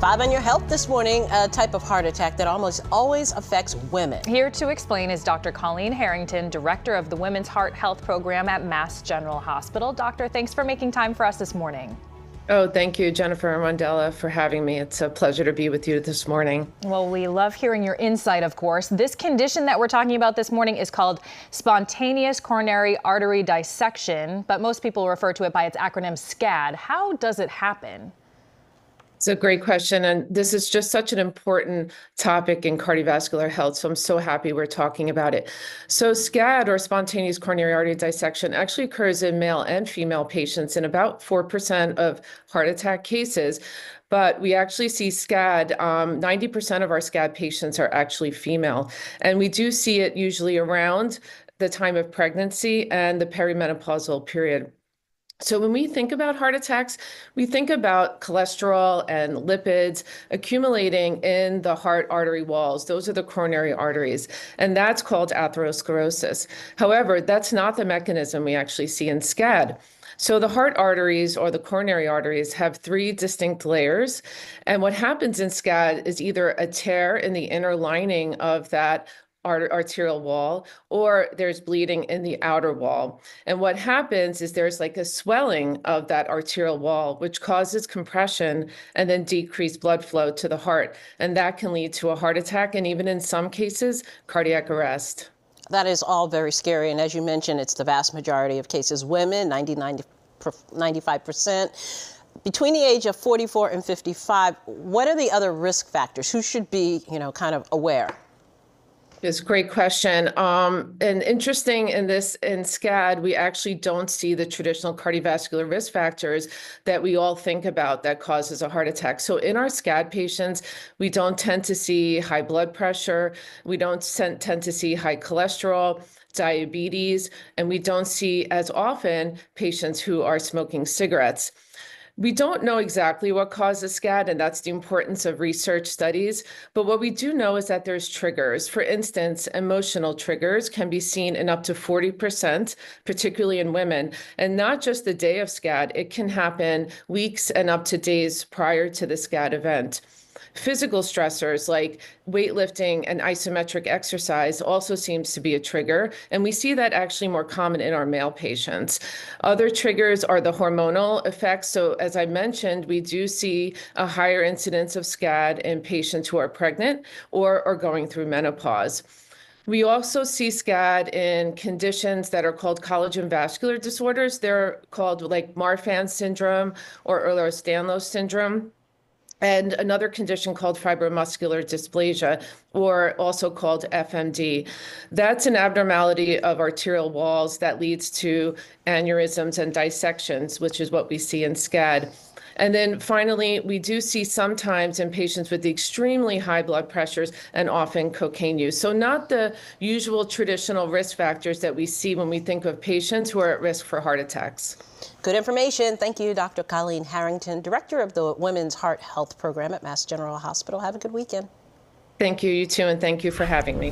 5 on your health this morning, a type of heart attack that almost always affects women. Here to explain is Dr. Colleen Harrington, director of the Women's Heart Health Program at Mass General Hospital. Doctor, thanks for making time for us this morning. Oh, thank you, Jennifer and Rondella, for having me. It's a pleasure to be with you this morning. Well, we love hearing your insight, of course. This condition that we're talking about this morning is called spontaneous coronary artery dissection, but most people refer to it by its acronym SCAD. How does it happen? It's a great question, and this is just such an important topic in cardiovascular health, so I'm so happy we're talking about it. So SCAD, or spontaneous coronary artery dissection, actually occurs in male and female patients in about 4% of heart attack cases. But we actually see SCAD, 90% of our SCAD patients are actually female. And we do see it usually around the time of pregnancy and the perimenopausal period. So when we think about heart attacks, we think about cholesterol and lipids accumulating in the heart artery walls. Those are the coronary arteries, and that's called atherosclerosis. However, that's not the mechanism we actually see in SCAD. So the heart arteries, or the coronary arteries, have 3 distinct layers. And what happens in SCAD is either a tear in the inner lining of that arterial wall, or there's bleeding in the outer wall. And what happens is there's like a swelling of that arterial wall, which causes compression and then decreased blood flow to the heart. And that can lead to a heart attack and even, in some cases, cardiac arrest. That is all very scary. And as you mentioned, it's the vast majority of cases women, 95%. Between the age of 44 and 55, what are the other risk factors? Who should be, kind of aware? It's a great question. And interesting in SCAD, we actually don't see the traditional cardiovascular risk factors that we all think about that causes a heart attack. So in our SCAD patients, we don't tend to see high blood pressure. We don't tend to see high cholesterol, diabetes, and we don't see as often patients who are smoking cigarettes. We don't know exactly what causes SCAD, and that's the importance of research studies. But what we do know is that there's triggers. For instance, emotional triggers can be seen in up to 40%, particularly in women. And not just the day of SCAD, it can happen weeks and up to days prior to the SCAD event. Physical stressors like weightlifting and isometric exercise also seems to be a trigger, and we see that actually more common in our male patients. Other triggers are the hormonal effects. So as I mentioned, we do see a higher incidence of SCAD in patients who are pregnant or are going through menopause. We also see SCAD in conditions that are called collagen vascular disorders. They're called like Marfan syndrome or Ehlers-Danlos syndrome, and another condition called fibromuscular dysplasia, or also called FMD. That's an abnormality of arterial walls that leads to aneurysms and dissections, which is what we see in SCAD. And then finally, we do see sometimes in patients with extremely high blood pressures and often cocaine use. So not the usual traditional risk factors that we see when we think of patients who are at risk for heart attacks. Good information. Thank you, Dr. Colleen Harrington, director of the Women's Heart Health Program at Mass General Hospital. Have a good weekend. Thank you, you too, and thank you for having me.